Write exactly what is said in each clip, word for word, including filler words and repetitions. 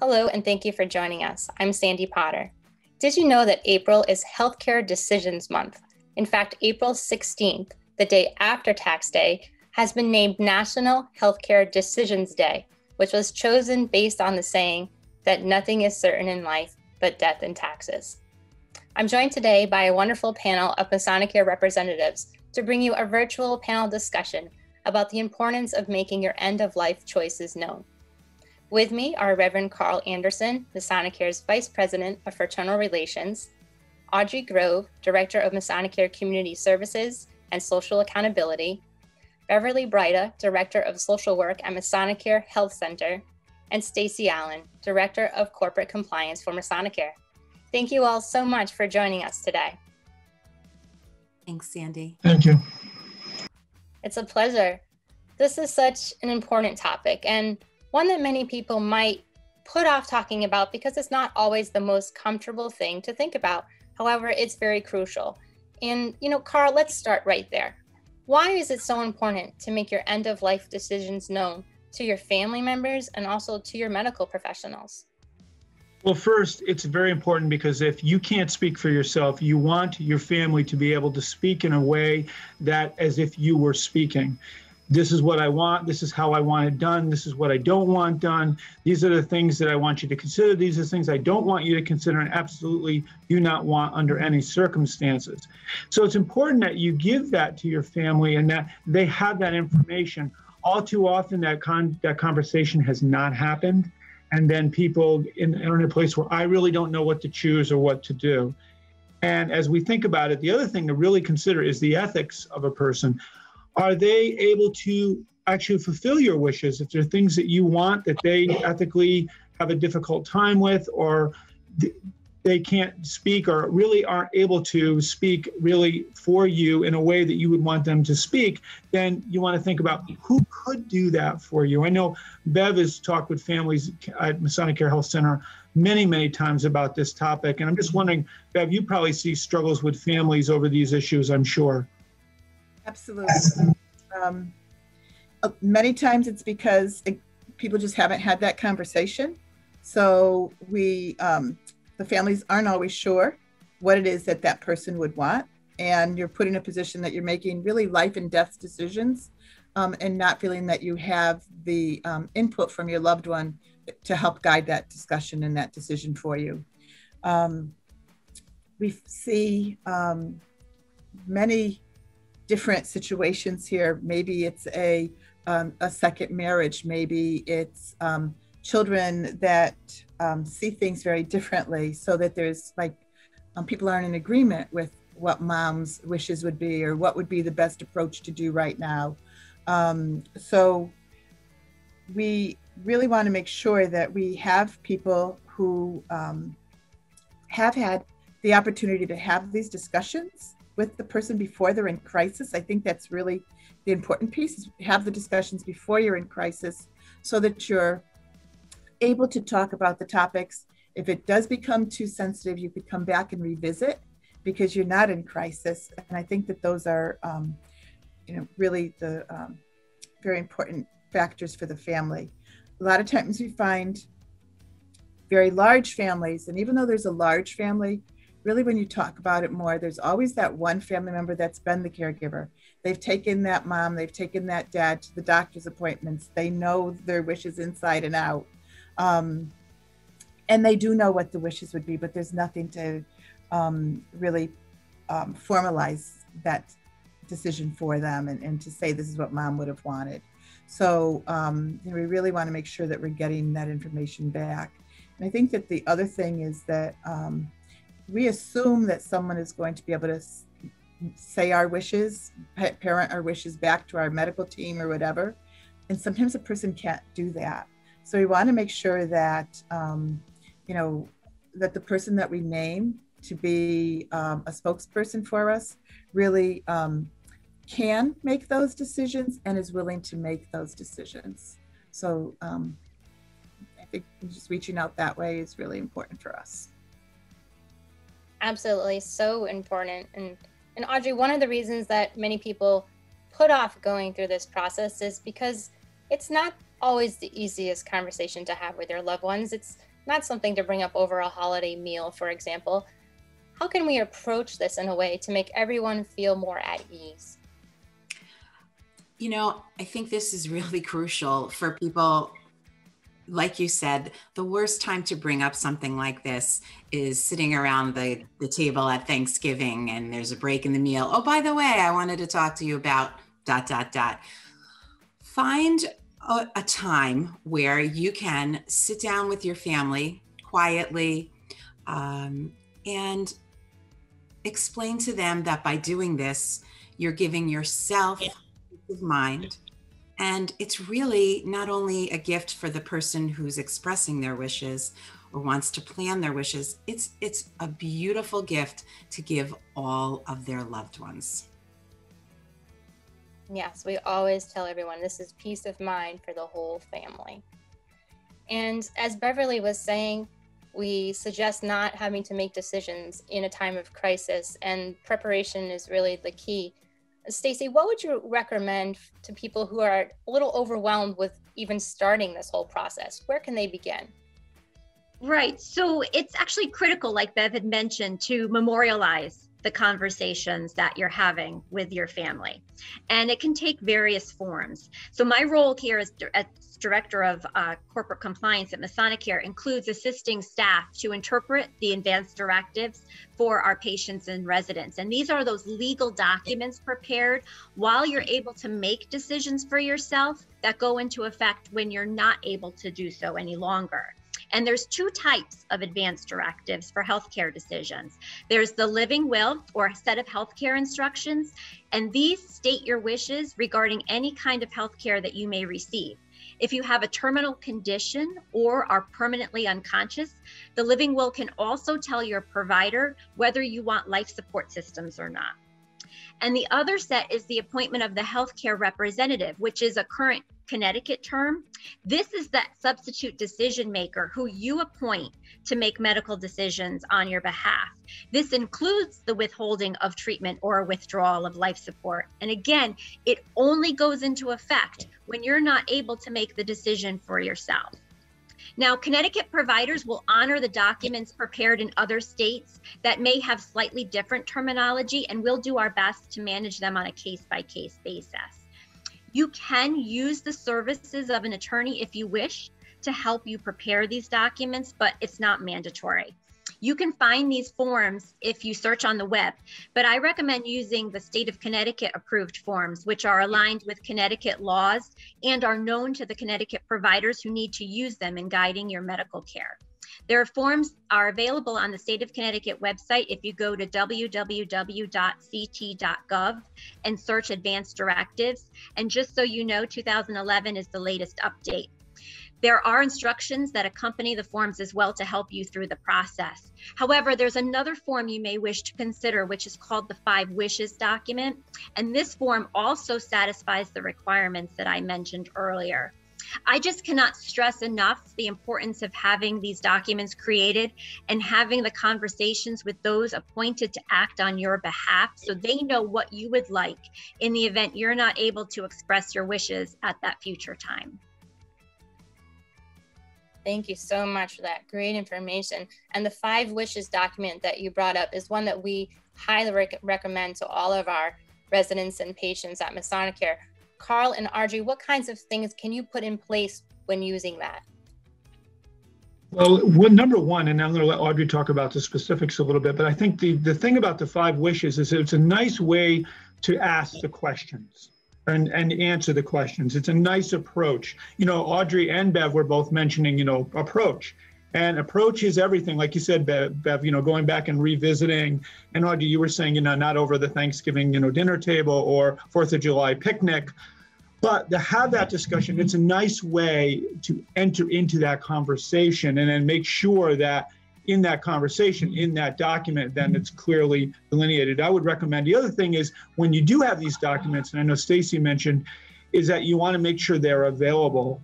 Hello, and thank you for joining us. I'm Sandy Potter. Did you know that April is Healthcare Decisions Month? In fact, April sixteenth, the day after Tax Day, has been named National Healthcare Decisions Day, which was chosen based on the saying that nothing is certain in life but death and taxes. I'm joined today by a wonderful panel of Masonicare representatives to bring you a virtual panel discussion about the importance of making your end-of-life choices known. With me are Reverend Carl Anderson, Masonicare's Vice President of Fraternal Relations, Audrey Grove, Director of Masonicare Community Services and Social Accountability, Beverly Bryda, Director of Social Work at Masonicare Health Center, and Stacy Allen, Director of Corporate Compliance for Masonicare. Thank you all so much for joining us today. Thanks, Sandy. Thank you. It's a pleasure. This is such an important topic, and one that many people might put off talking about because it's not always the most comfortable thing to think about. However, it's very crucial. And, you know, Carl, let's start right there. Why is it so important to make your end-of-life decisions known to your family members and also to your medical professionals? Well, first, it's very important because if you can't speak for yourself, you want your family to be able to speak in a way that as if you were speaking. This is what I want, this is how I want it done, this is what I don't want done, these are the things that I want you to consider, these are the things I don't want you to consider and absolutely do not want under any circumstances. So it's important that you give that to your family and that they have that information. All too often that con that conversation has not happened, and then people in, in a place where I really don't know what to choose or what to do. And as we think about it, the other thing to really consider is the ethics of a person. Are they able to actually fulfill your wishes? If there are things that you want that they ethically have a difficult time with, or they can't speak or really aren't able to speak really for you in a way that you would want them to speak, then you want to think about who could do that for you. I know Bev has talked with families at Masonicare Health Center many, many times about this topic. And I'm just wondering, Bev, you probably see struggles with families over these issues, I'm sure. Absolutely. Um, many times it's because it, people just haven't had that conversation. So we, um, the families aren't always sure what it is that that person would want. And you're put in a position that you're making really life and death decisions um, and not feeling that you have the um, input from your loved one to help guide that discussion and that decision for you. Um, we see um, many different situations here. Maybe it's a, um, a second marriage, maybe it's um, children that um, see things very differently, so that there's like, um, people aren't in agreement with what mom's wishes would be or what would be the best approach to do right now. Um, so we really want to make sure that we have people who um, have had the opportunity to have these discussions with the person before they're in crisis. I think that's really the important piece, is have the discussions before you're in crisis so that you're able to talk about the topics. If it does become too sensitive, you could come back and revisit because you're not in crisis. And I think that those are um, you know, really the um, very important factors for the family. A lot of times we find very large families, and even though there's a large family, really, when you talk about it more, there's always that one family member that's been the caregiver. They've taken that mom, they've taken that dad to the doctor's appointments. They know their wishes inside and out. Um, and they do know what the wishes would be, but there's nothing to um, really um, formalize that decision for them and, and to say this is what mom would have wanted. So um, you know, we really want to make sure that we're getting that information back. And I think that the other thing is that um, we assume that someone is going to be able to say our wishes, parent our wishes back to our medical team or whatever. And sometimes a person can't do that. So we want to make sure that, um, you know, that the person that we name to be um, a spokesperson for us really um, can make those decisions and is willing to make those decisions. So um, I think just reaching out that way is really important for us. Absolutely, so important. And, and Audrey, one of the reasons that many people put off going through this process is because it's not always the easiest conversation to have with their loved ones. It's not something to bring up over a holiday meal, for example. How can we approach this in a way to make everyone feel more at ease? You know, I think this is really crucial for people. Like you said, the worst time to bring up something like this is sitting around the, the table at Thanksgiving and there's a break in the meal. Oh, by the way, I wanted to talk to you about dot, dot, dot. Find a, a time where you can sit down with your family quietly um, and explain to them that by doing this, you're giving yourself peace of mind. And it's really not only a gift for the person who's expressing their wishes or wants to plan their wishes, it's, it's a beautiful gift to give all of their loved ones. Yes, we always tell everyone this is peace of mind for the whole family. And as Beverly was saying, we suggest not having to make decisions in a time of crisis, and preparation is really the key. Stacy, what would you recommend to people who are a little overwhelmed with even starting this whole process? Where can they begin? Right, so it's actually critical, like Bev had mentioned, to memorialize the conversations that you're having with your family. And it can take various forms. So my role here as, as Director of uh, Corporate Compliance at Masonicare includes assisting staff to interpret the advanced directives for our patients and residents. And these are those legal documents prepared while you're able to make decisions for yourself that go into effect when you're not able to do so any longer. And there's two types of advance directives for healthcare decisions. There's the living will, or a set of healthcare instructions, and these state your wishes regarding any kind of healthcare that you may receive. If you have a terminal condition or are permanently unconscious, the living will can also tell your provider whether you want life support systems or not. And the other set is the appointment of the healthcare representative, which is a current Connecticut term. This is that substitute decision maker who you appoint to make medical decisions on your behalf. This includes the withholding of treatment or withdrawal of life support. And again, it only goes into effect when you're not able to make the decision for yourself. Now, Connecticut providers will honor the documents prepared in other states that may have slightly different terminology, and we'll do our best to manage them on a case-by-case basis. You can use the services of an attorney if you wish to help you prepare these documents, but it's not mandatory. You can find these forms if you search on the web, but I recommend using the state of Connecticut approved forms, which are aligned with Connecticut laws and are known to the Connecticut providers who need to use them in guiding your medical care. Their forms are available on the state of Connecticut website if you go to w w w dot c t dot gov and search advanced directives. And just so you know, two thousand eleven is the latest update. There are instructions that accompany the forms as well to help you through the process. However, there's another form you may wish to consider, which is called the Five Wishes document. And this form also satisfies the requirements that I mentioned earlier. I just cannot stress enough the importance of having these documents created and having the conversations with those appointed to act on your behalf so they know what you would like in the event you're not able to express your wishes at that future time. Thank you so much for that great information. And the Five Wishes document that you brought up is one that we highly rec- recommend to all of our residents and patients at Masonicare. Carl and Audrey, what kinds of things can you put in place when using that? Well, well, number one, and I'm going to let Audrey talk about the specifics a little bit, but I think the, the thing about the Five Wishes is it's a nice way to ask the questions and, and answer the questions. It's a nice approach. You know, Audrey and Bev were both mentioning, you know, approach. And approach is everything. Like you said, Bev, Bev, you know, going back and revisiting. And Audrey, you were saying, you know, not over the Thanksgiving, you know, dinner table or fourth of July picnic. But to have that discussion, it's a nice way to enter into that conversation and then make sure that in that conversation, in that document, then it's clearly delineated. I would recommend the other thing is when you do have these documents, and I know Stacy mentioned, is that you want to make sure they're available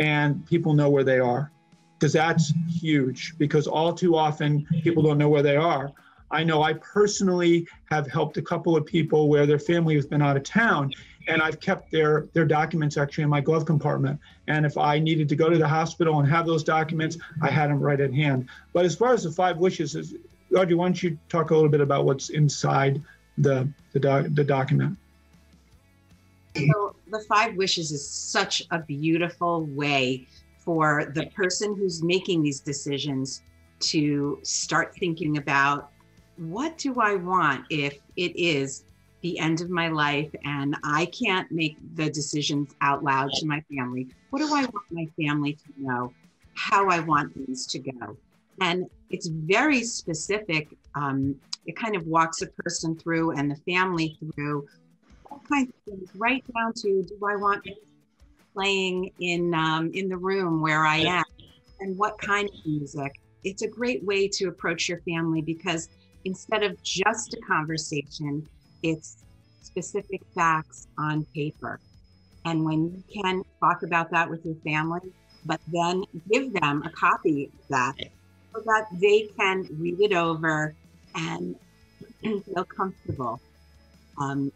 and people know where they are. Because that's huge, because all too often people don't know where they are. I know I personally have helped a couple of people where their family has been out of town and I've kept their their documents actually in my glove compartment. And if I needed to go to the hospital and have those documents, I had them right at hand. But as far as the Five Wishes, Audrey, why don't you talk a little bit about what's inside the the, doc, the document? So the Five Wishes is such a beautiful way for the person who's making these decisions to start thinking about, what do I want if it is the end of my life and I can't make the decisions out loud to my family? What do I want my family to know? How I want things to go? And it's very specific. Um, it kind of walks a person through and the family through all kinds of things, right down to, do I want playing in, um, in the room where I am, and what kind of music? It's a great way to approach your family, because instead of just a conversation, it's specific facts on paper. And when you can talk about that with your family, but then give them a copy of that so that they can read it over and feel comfortable um,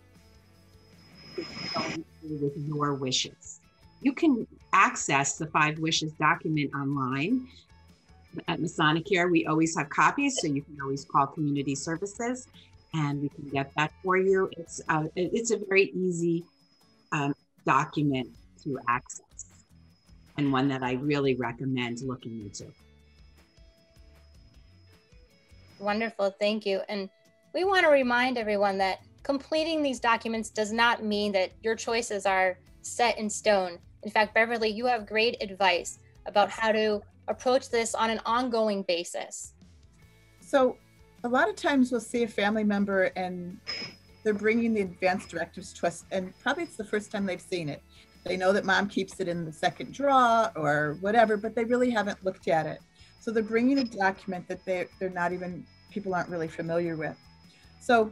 with your wishes. You can access the Five Wishes document online. At Masonicare, we always have copies, so you can always call community services and we can get that for you. It's a, it's a very easy um, document to access, and one that I really recommend looking into. Wonderful, thank you. And we want to remind everyone that completing these documents does not mean that your choices are set in stone. In fact, Beverly, you have great advice about how to approach this on an ongoing basis. So a lot of times we'll see a family member and they're bringing the advance directives to us, and probably it's the first time they've seen it. They know that mom keeps it in the second drawer or whatever, but they really haven't looked at it. So they're bringing a document that they, they're not even, people aren't really familiar with. So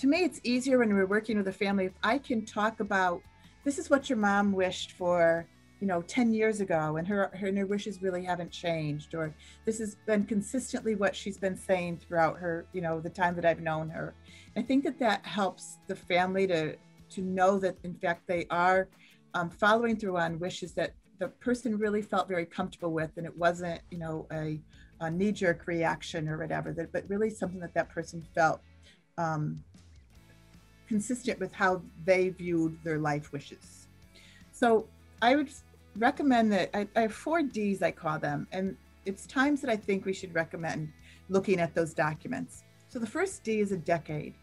to me, it's easier when we're working with a family if I can talk about, this is what your mom wished for, you know, ten years ago, and her, her, her wishes really haven't changed, or this has been consistently what she's been saying throughout her, you know, the time that I've known her. And I think that that helps the family to, to know that, in fact, they are um, following through on wishes that the person really felt very comfortable with, and it wasn't, you know, a, a knee-jerk reaction or whatever, that, but really something that that person felt um, consistent with how they viewed their life wishes. So I would recommend that, I, I have four D's I call them, and it's times that I think we should recommend looking at those documents. So the first D is a decade.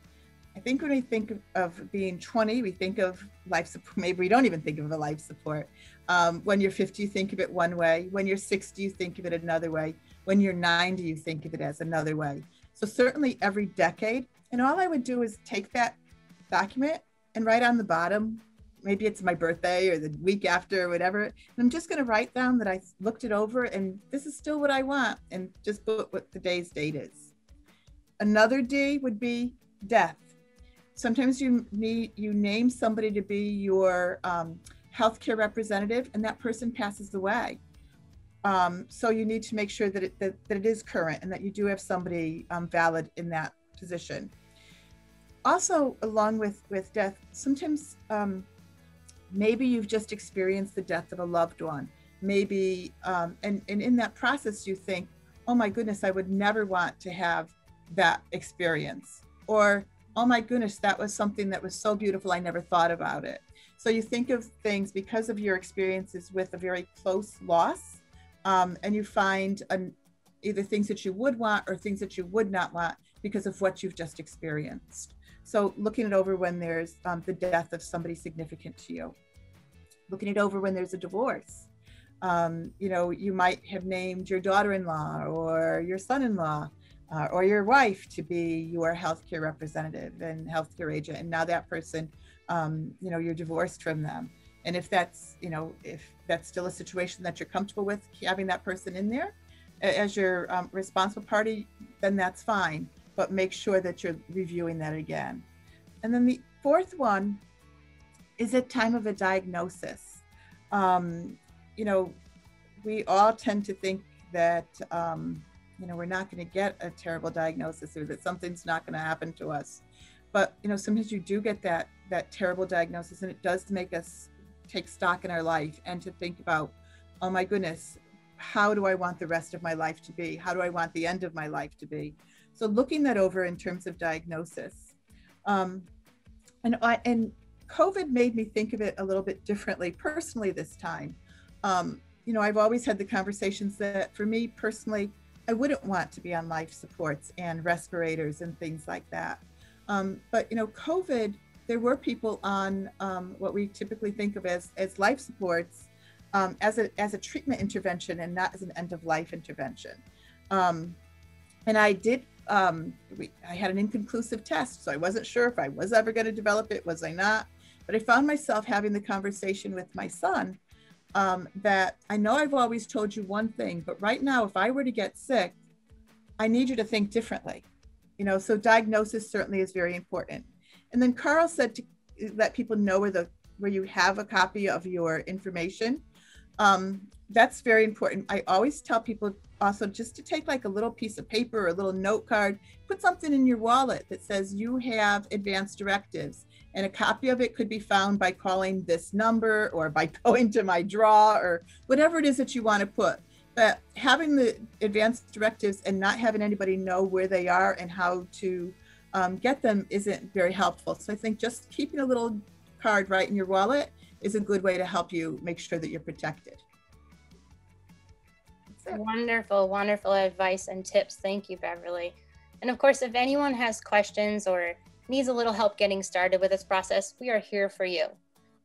I think when we think of, of being twenty, we think of life support, maybe we don't even think of a life support. Um, when you're fifty, you think of it one way. When you're sixty, you think of it another way. When you're ninety, you think of it as another way. So certainly every decade, and all I would do is take that document and write on the bottom, maybe it's my birthday or the week after or whatever. And I'm just gonna write down that I looked it over and this is still what I want, and just put what the day's date is. Another D would be death. Sometimes you need, you name somebody to be your um, healthcare representative, and that person passes away. Um, so you need to make sure that it, that, that it is current and that you do have somebody um, valid in that position. Also, along with, with death, sometimes, um, maybe you've just experienced the death of a loved one. Maybe, um, and, and in that process, you think, oh my goodness, I would never want to have that experience. Or, oh my goodness, that was something that was so beautiful, I never thought about it. So you think of things because of your experiences with a very close loss, um, and you find an, either things that you would want or things that you would not want because of what you've just experienced. So looking it over when there's um, the death of somebody significant to you. Looking it over when there's a divorce. Um, you know, you might have named your daughter-in-law or your son-in-law uh, or your wife to be your healthcare representative and healthcare agent. And now that person, um, you know, you're divorced from them. And if that's, you know, if that's still a situation that you're comfortable with, having that person in there as your um, responsible party, then that's fine. But make sure that you're reviewing that again. And then the fourth one is at time of a diagnosis. Um, you know, we all tend to think that, um, you know, we're not gonna get a terrible diagnosis or that something's not gonna happen to us. But you know, sometimes you do get that that terrible diagnosis, and it does make us take stock in our life and to think about, oh my goodness, how do I want the rest of my life to be? How do I want the end of my life to be? So looking that over in terms of diagnosis. Um, and, I, and COVID made me think of it a little bit differently personally this time. Um, you know, I've always had the conversations that for me personally, I wouldn't want to be on life supports and respirators and things like that. Um, but, you know, COVID, there were people on um, what we typically think of as, as life supports um, as, a, as a treatment intervention and not as an end of life intervention. Um, and I did, um, we, I had an inconclusive test, so I wasn't sure if I was ever going to develop it, was I not? But I found myself having the conversation with my son um, that I know I've always told you one thing, but right now, if I were to get sick, I need you to think differently. You know, so diagnosis certainly is very important. And then Carl said to let people know where the where you have a copy of your information. Um, that's very important. I always tell people also just to take like a little piece of paper or a little note card, put something in your wallet that says you have advanced directives, and a copy of it could be found by calling this number or by going to my draw or whatever it is that you want to put. But having the advanced directives and not having anybody know where they are and how to um, get them isn't very helpful. So I think just keeping a little card right in your wallet is a good way to help you make sure that you're protected. Wonderful, wonderful advice and tips. Thank you, Beverly. And of course, if anyone has questions or needs a little help getting started with this process, we are here for you.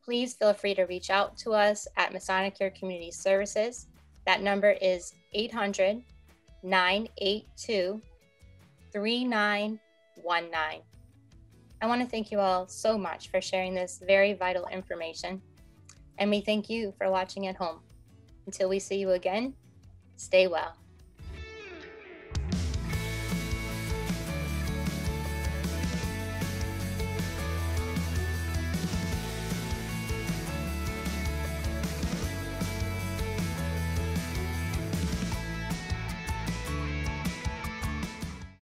Please feel free to reach out to us at Masonicare Community Services. That number is eight hundred, nine eight two, three nine one nine. I want to thank you all so much for sharing this very vital information. And we thank you for watching at home. Until we see you again, stay well.